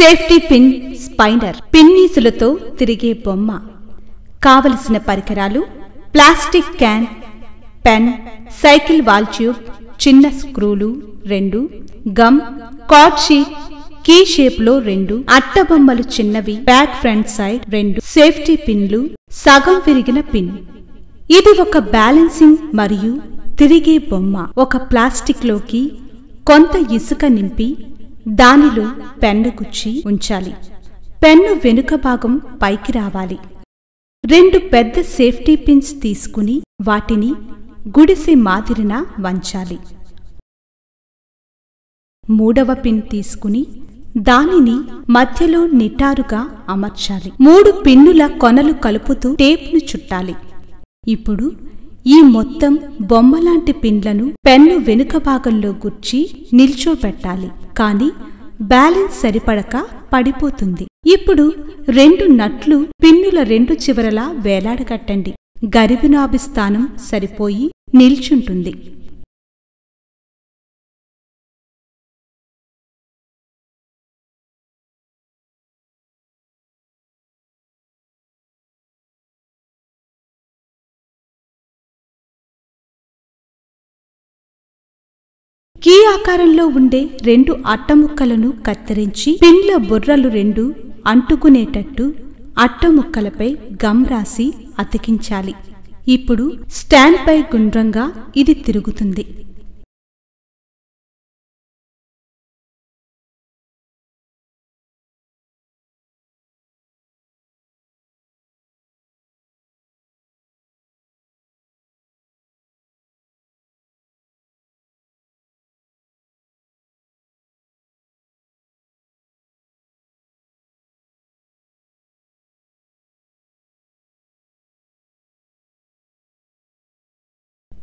Safety pin, spider, పిన్నీసులతో తిరిగే బొమ్మ. కావలసిన పరికరాలు plastic can, pen, cycle valve tube, చిన్న స్క్రూలు 2, గమ్, కార్డ్ షీట్, కీ షేప్లో 2, అట్టబొమ్మలు చిన్నవి, బ్యాక్ ఫ్రంట్ సైడ్ 2, సేఫ్టీ పిన్లు, సగం విరిగిన పిన్. ఇది ఒక బ్యాలెన్సింగ్ మరియు తిరిగే బొమ్మ. ఒక ప్లాస్టిక్లోకి కొంత ఇసుక నింపి దానిలో పెన్ను గుచ్చి ఉంచాలి. పెన్ను వెనుక భాగం పైకి రావాలి. 2 పెద్ద సేఫ్టీ పిన్స్ తీసుకుని వాటిని గుడిసె మాదిరిన వంచాలి. 3వ పిన్ తీసుకుని దానిని మధ్యలో నిటారుగా అమర్చాలి. 3 పిన్నుల కొనలు కలుపుతూ టేప్ను చుట్టాలి. ఇప్పుడు ఈ మొత్తం బొమ్మలాంటి పిన్లను పెన్ను వెనుక భాగంలో గుచ్చి నిల్చోబెట్టాలి. కానీ బ్యాలెన్స్ సరిపడక పడిపోతుంది. ఇప్పుడు 2 నట్లు పిన్నుల 2 చివరలా వేలాడగట్టండి. గరిబినాభి స్థానం సరిపోయి నిల్చుంటుంది. కీ ఆకారంలో ఉండే 2 అట్టముక్కలను కత్తిరించి పిన్ల బుర్రలు 2 అంటుకునేటట్టు అట్టముక్కలపై గమ్ రాసి అతికించాలి. ఇప్పుడు స్టాండ్ పై గుండ్రంగా ఇది తిరుగుతుంది.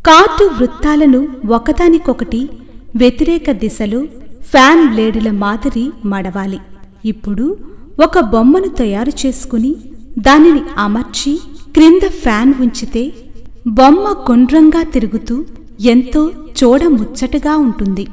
కార్డు వృత్తాలను ఒకదానికొకటి వ్యతిరేక దిశలో ఫ్యాన్ బ్లేడుల మాదిరి మడవాలి. ఇప్పుడు ఒక బొమ్మను తయారు చేసుకుని దానిని అమర్చి క్రింద ఫ్యాన్ ఉంచితే బొమ్మ గుండ్రంగా తిరుగుతూ ఎంతో చూడముచ్చటగా ఉంటుంది.